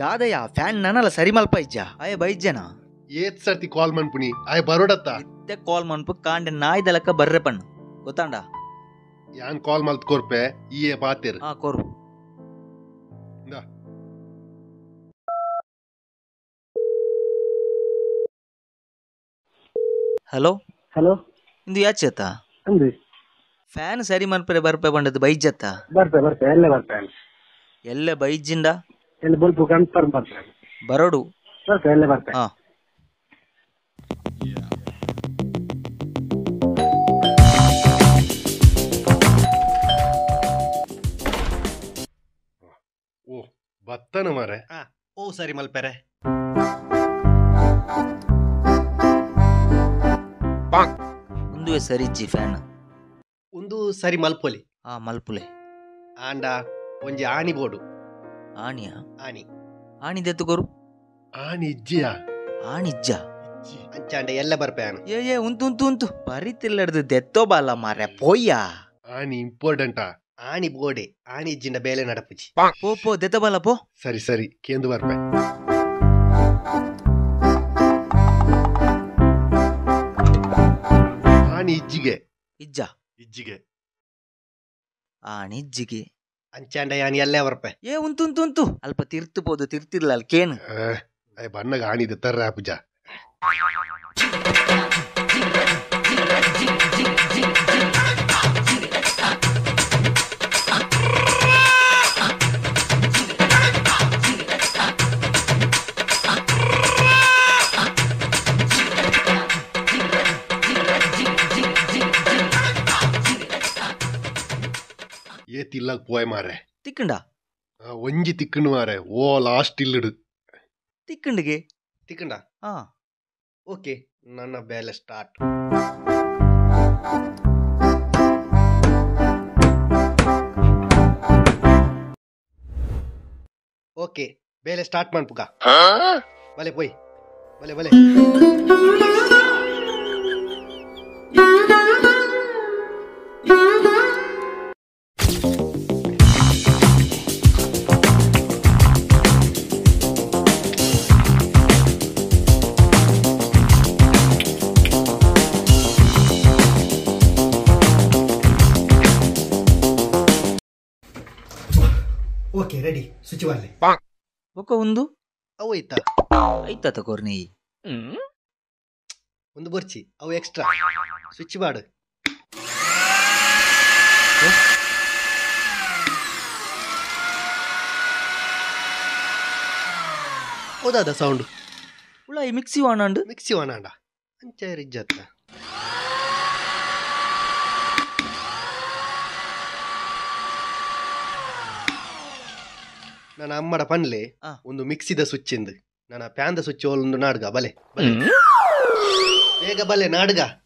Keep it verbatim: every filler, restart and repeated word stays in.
Dadayya fan ನಾನಲ್ಲ ಸರಿ ಮಲ್ಪ ಇಜ್ಜ ಆಯ ಬೈಜ್ ಜನ ಏತ್ ಸರ್ತಿ ಕಾಲ್ ಮನ್ಪುನಿ ಆಯ ಬರೋಡತ್ತ ಇತ್ತೆ ಕಾಲ್ ಮನ್ಪು ಕಾಂಡೆ ನಾಯ್ದಲಕ್ಕ ಬರ್ರೆ ಪಣ್ಣು ಗೊತ್ತಾಂಡ ಯಾನ್ ಕಾಲ್ ಮಲ್ತ್ ಕೊರ್ಪೆ ಈ ಏ ಬಾತಿರ್ ಹಾ ಕೊರ್ಪು ಹಲೋ ಹಲೋ ಇಂದು ಯಾಚೇತ ಅಂದಿ ಫ್ಯಾನ್ ಸರಿ ಮನ್ಪರೆ ಬರ್ಪೆ ಬಂದದ್ದು ಬೈಜತ್ತ ಬರ್ಪೆ ಬರ್ಪೆ ಎಲ್ಲ ಬರ್ಪೆ ಎಲ್ಲ ಬೈಜಿಂದ ಎಲ್ಲ ಬಲ್ಪು ಕನ್ಫರ್ಮ್ ಬರ್ಪೆ ಬರೋಡು ಬರ್ಪೆ ಎಲ್ಲ ಬರ್ಪೆ ಹಾ ಓ ಬತ್ತನ ಮರೆ ಹಾ ಓ ಸರಿ ಮಲ್ಪೆರೆ ಒಂದು ಸರಿ ಜಿ ಫ್ಯಾನ್ ಒಂದು ಸರಿ ಮಲ್ಪೊಲಿ ಆ ಮಲ್ಪುಲೆ ಆಂಡ ಒಂಜಿ ಆಣಿ ಬೋಡು ಆಣಿಯ ಆಣಿ ಆಣಿದೆತ್ತುಗೋರು ಆಣಿ ಇಜ್ಜಿಯ ಆಣಿಜ್ಜ ಅಂಚಾಂಡ ಎಲ್ಲ ಬರ್ಪೆ ಆನ ಏ ಏ ಉಂತು ಉಂತು ಉಂತು ಬರಿತಿಲ್ಲಡ್ದು ದೆತ್ತೋ ಬಾಲ ಮಾರ್ಯ ಪೋಯ್ಯ ಆಣಿ ಇಂಪಾರ್ಟೆಂಟಾ ಆಣಿ ಬೋಡೆ ಆಣಿ ಇಜ್ಜಿಂಡ ಬೇಲೆ ನಡಪುಜಿ ಪೋ ಪೋ ದೆತ್ತ ಬಾಲ ಪೋ ಸರಿ ಸರಿ ಕೇಂದು ಬರ್ಪೆ ಆಣಿ ಇಜ್ಜಿಗೆ ಇಜ್ಜ ಇಜ್ಜಿಗೆ ಆಣಿ ಇಜ್ಜಿಗೆ ಅಂಚಾಂಡ ಯಾನಿ ಅಲ್ಲೇ ಅವರಪ್ಪ ಏ ಉಂತು ಉಂತು ಉಂತು ಅಲ್ಪ ತಿರ್ತು ಪೋದು ತಿರ್ತಿರ್ಲ ಅಲ್ಲಿ ಕೇನು ಬಣ್ಣಗ ಆಣಿದ ತರ್ರ ಪೂಜ ತಿಲ್ಲಕ್ ಪೋಯ್ ಮಾರೆ ತಿಕ್ಕಂಡ ಒಂಜಿ ತಿಕ್ಕಂಡು ಮಾರೆ ಓ ಲಾಸ್ಟ್ ಇಲ್ಲಿಡು ತಿಕ್ಕಂಡಿಗೆ ತಿಕ್ಕಂಡ ಹಾ ಓಕೆ ನನ್ನ ಬೇಲೆ ಸ್ಟಾರ್ಟ್ ಓಕೆ ಬೇಲೆ ಸ್ಟಾರ್ಟ್ ಮಾಡ್ಪುಗ ಬಲೆ ಪೋಯ್ ಬಲೆ ಬಲೆ ಓಕೆ ರೆಡಿ ಸ್ವಿಚ್ ಬಾಲೆ ಓಕೆ ಒಂದು ಅವು ಐತ ಐತ ತಕೋರ್ನಿ ಒಂದು ಬರ್ಚಿ ಅವು ಎಕ್ಸ್ಟ್ರಾ ಸ್ವಿಚ್ ಬಾಡು ಓದಾದ ಸೌಂಡ್ ಉಳ್ಳಾಯಿ ಮಿಕ್ಸಿ ವಾಣಾಂಡು ಮಿಕ್ಸಿ ವಾಣಾಂಡ ಅಂಚೆ ರಿಜ್ಜತ್ತ ನನ್ನ ಅಮ್ಮಡ ಪನ್ಲೆ ಒಂದು ಮಿಕ್ಸಿದ ಸ್ವಿಚ್ ಎಂದು ನನ್ನ ಪ್ಯಾನ್ದ ಸ್ವಿಚ್ ಒಂದು ನಾಡ್ಗ ಬಲೆ ಬೇಗ ಬಲೆ ನಾಡ್ಗ